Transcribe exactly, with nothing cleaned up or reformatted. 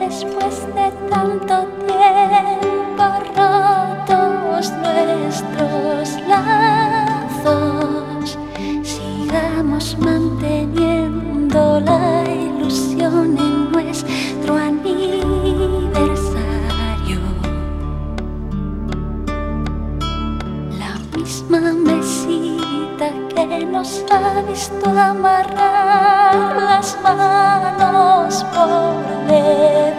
Después de tanto tiempo rotos nuestros lazos, sigamos manteniendo la ilusión en nuestro aniversario. La misma mesita que nos ha visto amarrar las manos por dentro,